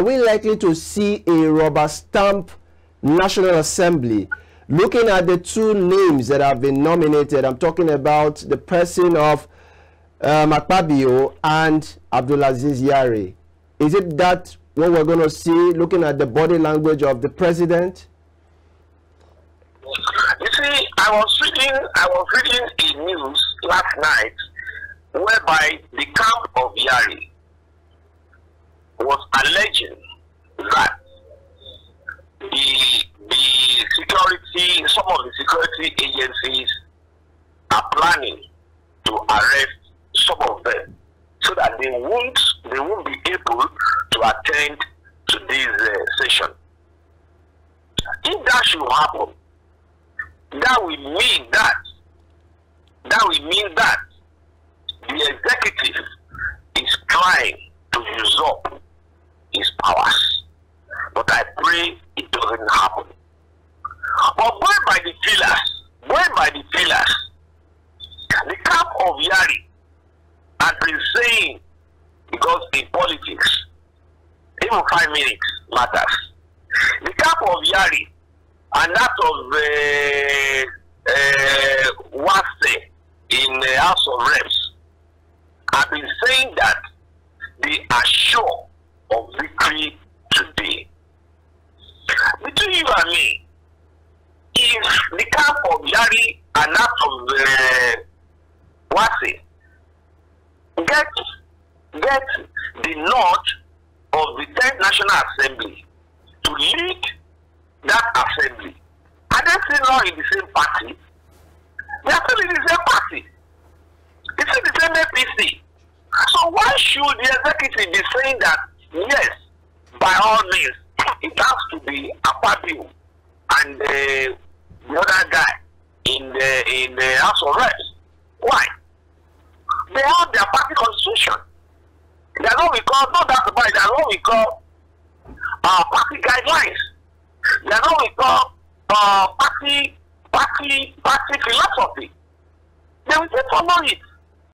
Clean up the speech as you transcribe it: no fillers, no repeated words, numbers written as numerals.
Are we likely to see a rubber stamp National Assembly? Looking at the two names that have been nominated, I'm talking about the person of Akpabio and Abdulaziz Yari. Is it that what we're going to see, looking at the body language of the president? You see, I was reading a news last night whereby the camp of Yari was alleging that some of the security agencies are planning to arrest some of them so that they won't be able to attend to this session. If that should happen, that will mean that the executive is trying to usurp his powers. But I pray it doesn't happen. But born by the pillars, the camp of Yari has been saying, because in politics, even 5 minutes matters. The camp of Yari and that of Wase in the House of Reps have been saying that they are sure of victory today. Between you and me, if the camp of Yari and that of Wase get the nod of the 10th National Assembly to lead that assembly, and then still not in the same party, they are still in the same party. It's in the same APC. So why should the executive be saying that, yes, by all means, it has to be Akpabio and the other guy in the House of Reps? Why? They have their party constitution. They are not recalled, they are not recalled party guidelines. They are not recalled party philosophy. They will just follow it.